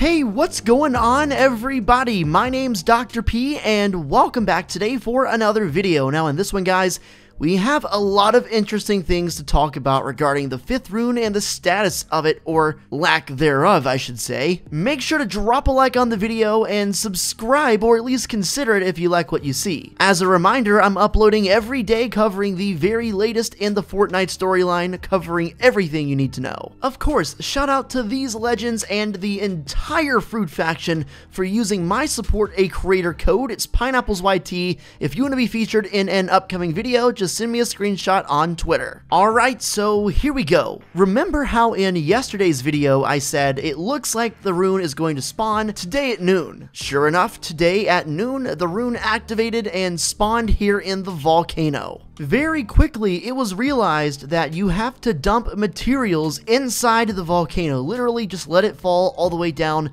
Hey, what's going on everybody? My name's Dr. P and welcome back today for another video. Now in this one guys, we have a lot of interesting things to talk about regarding the fifth rune and the status of it, or lack thereof I should say. Make sure to drop a like on the video and subscribe, or at least consider it if you like what you see. As a reminder, I'm uploading every day covering the very latest in the Fortnite storyline, covering everything you need to know. Of course, shout out to these legends and the entire Fruit faction for using my Support a Creator code. It's PineapplesYT. If you want to be featured in an upcoming video, just send me a screenshot on Twitter. Alright, so here we go. Remember how in yesterday's video I said it looks like the rune is going to spawn today at noon? Sure enough, today at noon, the rune activated and spawned here in the volcano. Very quickly, it was realized that you have to dump materials inside the volcano, literally just let it fall all the way down,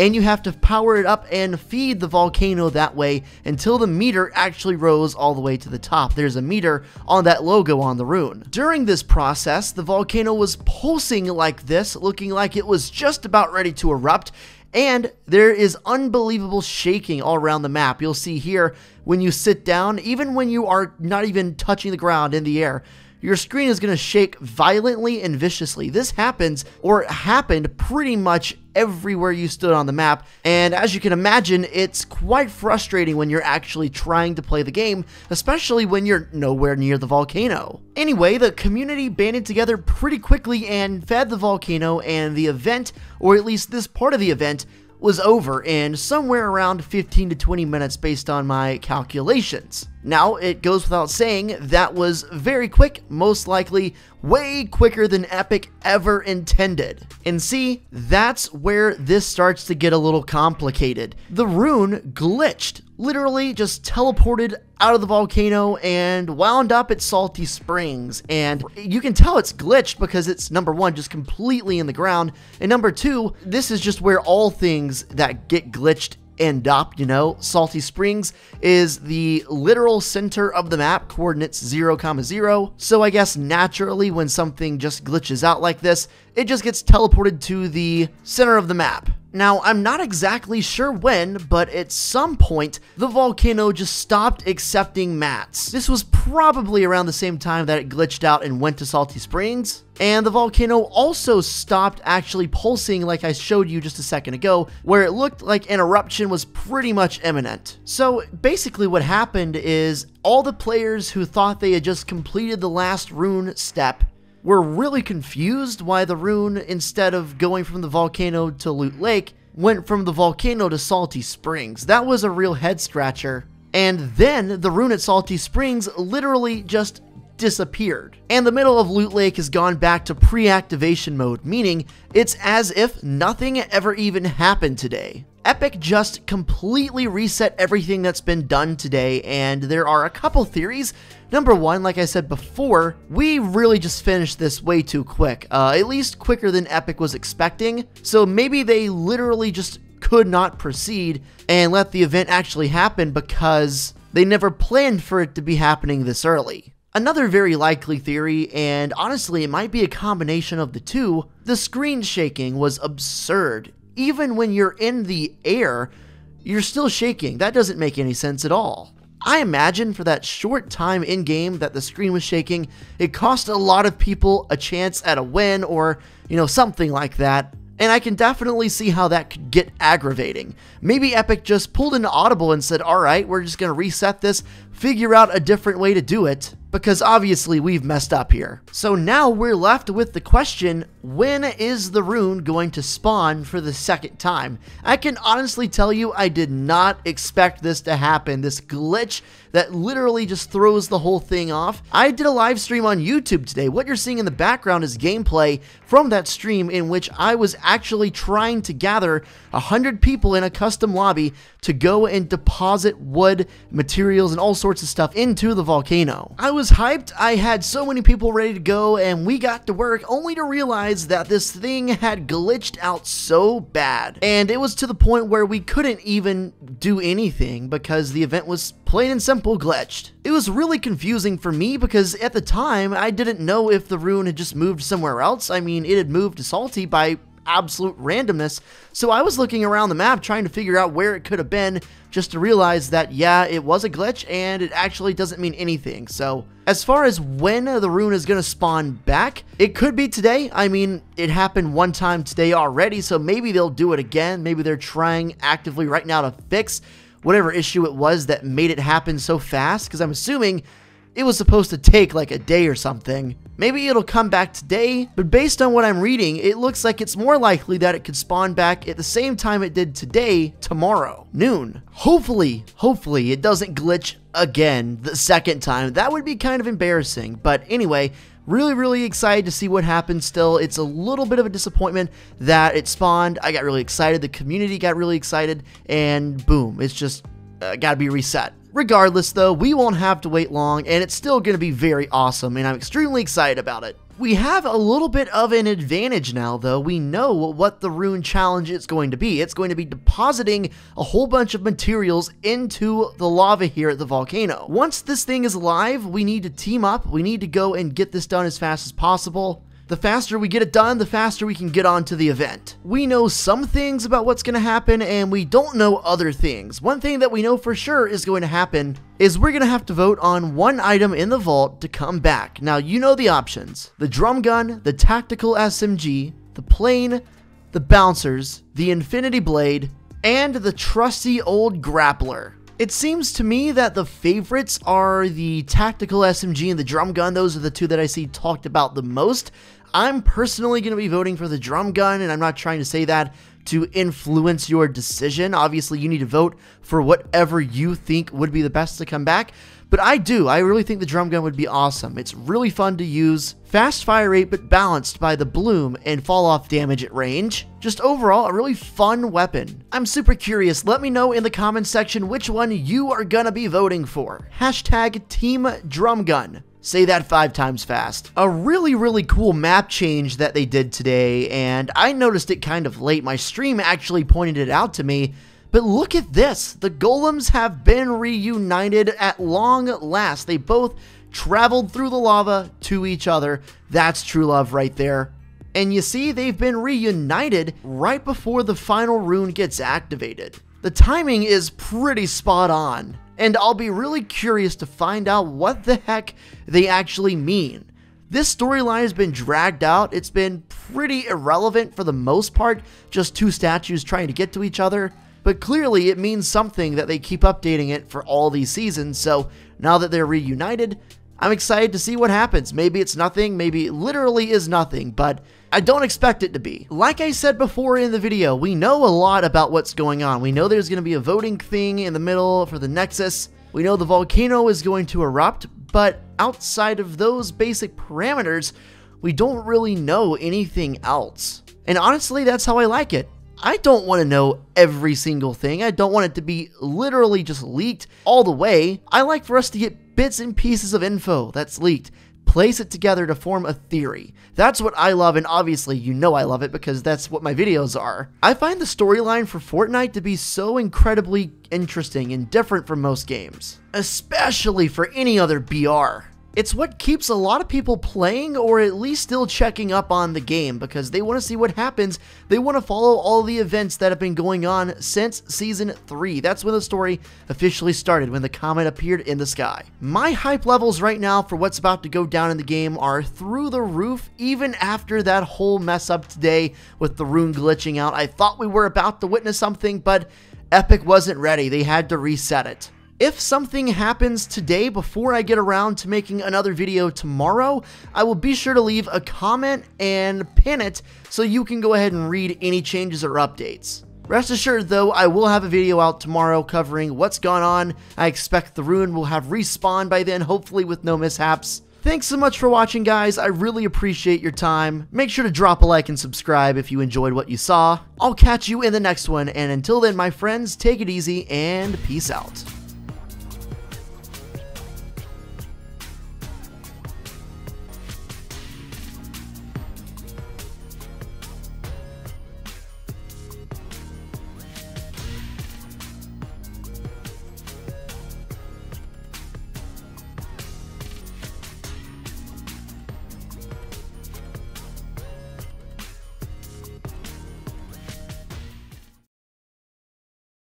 and you have to power it up and feed the volcano that way until the meter actually rose all the way to the top. There's a meter on that logo on the rune. During this process, the volcano was pulsing like this, looking like it was just about ready to erupt, and there is unbelievable shaking all around the map. You'll see here, when you sit down, even when you are not even touching the ground in the air, your screen is going to shake violently and viciously. This happens, or happened, pretty much everywhere you stood on the map, and as you can imagine, it's quite frustrating when you're actually trying to play the game, especially when you're nowhere near the volcano. Anyway, the community banded together pretty quickly and fed the volcano, and the event, or at least this part of the event, was over in somewhere around 15 to 20 minutes based on my calculations. Now, it goes without saying, that was very quick, most likely way quicker than Epic ever intended. And see, that's where this starts to get a little complicated. The rune glitched, literally just teleported out of the volcano and wound up at Salty Springs. And you can tell it's glitched because it's, number one, just completely in the ground, and number two, this is just where all things that get glitched end up, you know. Salty Springs is the literal center of the map, coordinates 0,0. So I guess naturally when something just glitches out like this, it just gets teleported to the center of the map. Now, I'm not exactly sure when, but at some point, the volcano just stopped accepting mats. This was probably around the same time that it glitched out and went to Salty Springs. And the volcano also stopped actually pulsing like I showed you just a second ago, where it looked like an eruption was pretty much imminent. So basically what happened is all the players who thought they had just completed the last rune step were really confused why the rune, instead of going from the volcano to Loot Lake, went from the volcano to Salty Springs. That was a real head scratcher. And then the rune at Salty Springs literally just disappeared. And the middle of Loot Lake has gone back to pre-activation mode, meaning it's as if nothing ever even happened today. Epic just completely reset everything that's been done today, and there are a couple theories. Number one, like I said before, we really just finished this way too quick, at least quicker than Epic was expecting. So maybe they literally just could not proceed and let the event actually happen because they never planned for it to be happening this early. Another very likely theory, and honestly it might be a combination of the two, the screen shaking was absurd. Even when you're in the air, you're still shaking. That doesn't make any sense at all. I imagine for that short time in-game that the screen was shaking, it cost a lot of people a chance at a win or, you know, something like that. And I can definitely see how that could get aggravating. Maybe Epic just pulled an audible and said, alright, we're just going to reset this, figure out a different way to do it, because obviously we've messed up here. So now we're left with the question, when is the rune going to spawn for the second time? I can honestly tell you I did not expect this to happen, this glitch that literally just throws the whole thing off. I did a live stream on YouTube today. What you're seeing in the background is gameplay from that stream in which I was actually trying to gather 100 people in a custom lobby to go and deposit wood, materials, and all sorts of stuff into the volcano. I was hyped, I had so many people ready to go, and we got to work only to realize that this thing had glitched out so bad. And it was to the point where we couldn't even do anything because the event was plain and simple glitched. It was really confusing for me because at the time I didn't know if the rune had just moved somewhere else. I mean, it had moved to Salty by absolute randomness. So I was looking around the map trying to figure out where it could have been, just to realize that, yeah, it was a glitch and it actually doesn't mean anything. So as far as when the rune is going to spawn back, it could be today. I mean, it happened one time today already, so maybe they'll do it again. Maybe they're trying actively right now to fix whatever issue it was that made it happen so fast, because I'm assuming it was supposed to take like a day or something. Maybe it'll come back today, but based on what I'm reading, it looks like it's more likely that it could spawn back at the same time it did today, tomorrow, noon. Hopefully it doesn't glitch again the second time. That would be kind of embarrassing, but anyway, really excited to see what happens still. It's a little bit of a disappointment that it spawned. I got really excited, the community got really excited, and boom, it's just gotta be reset. Regardless though, we won't have to wait long, and it's still going to be very awesome, and I'm extremely excited about it. We have a little bit of an advantage now though. We know what the rune challenge is going to be. It's going to be depositing a whole bunch of materials into the lava here at the volcano. Once this thing is live, we need to team up. We need to go and get this done as fast as possible. The faster we get it done, the faster we can get on to the event. We know some things about what's going to happen, and we don't know other things. One thing that we know for sure is going to happen is we're going to have to vote on one item in the vault to come back. Now, you know the options. The drum gun, the tactical SMG, the plane, the bouncers, the infinity blade, and the trusty old grappler. It seems to me that the favorites are the tactical SMG and the drum gun. Those are the two that I see talked about the most. I'm personally going to be voting for the drum gun, and I'm not trying to say that to influence your decision. Obviously, you need to vote for whatever you think would be the best to come back, but I do. I really think the drum gun would be awesome. It's really fun to use. Fast fire rate, but balanced by the bloom and fall off damage at range. Just overall, a really fun weapon. I'm super curious. Let me know in the comments section which one you are gonna be voting for. Hashtag Team Drum Gun. Say that 5 times fast. A really cool map change that they did today, and I noticed it kind of late. My stream actually pointed it out to me, but look at this. The golems have been reunited at long last. They both traveled through the lava to each other. That's true love right there. And you see, they've been reunited right before the final rune gets activated. The timing is pretty spot on, and I'll be really curious to find out what the heck they actually mean. This storyline has been dragged out. It's been pretty irrelevant for the most part, just two statues trying to get to each other, but clearly it means something that they keep updating it for all these seasons. So now that they're reunited, I'm excited to see what happens. Maybe it's nothing, maybe it literally is nothing, but I don't expect it to be. Like I said before in the video, we know a lot about what's going on. We know there's going to be a voting thing in the middle for the Nexus. We know the volcano is going to erupt, but outside of those basic parameters, we don't really know anything else. And honestly, that's how I like it. I don't want to know every single thing. I don't want it to be literally just leaked all the way. I like for us to get bits and pieces of info that's leaked, place it together to form a theory. That's what I love, and obviously you know I love it because that's what my videos are. I find the storyline for Fortnite to be so incredibly interesting and different from most games, especially for any other BR. It's what keeps a lot of people playing, or at least still checking up on the game, because they want to see what happens. They want to follow all the events that have been going on since Season 3. That's when the story officially started, when the comet appeared in the sky. My hype levels right now for what's about to go down in the game are through the roof, even after that whole mess up today with the rune glitching out. I thought we were about to witness something, but Epic wasn't ready. They had to reset it. If something happens today before I get around to making another video tomorrow, I will be sure to leave a comment and pin it so you can go ahead and read any changes or updates. Rest assured though, I will have a video out tomorrow covering what's gone on. I expect the rune will have respawned by then, hopefully with no mishaps. Thanks so much for watching, guys. I really appreciate your time. Make sure to drop a like and subscribe if you enjoyed what you saw. I'll catch you in the next one, and until then, my friends, take it easy and peace out.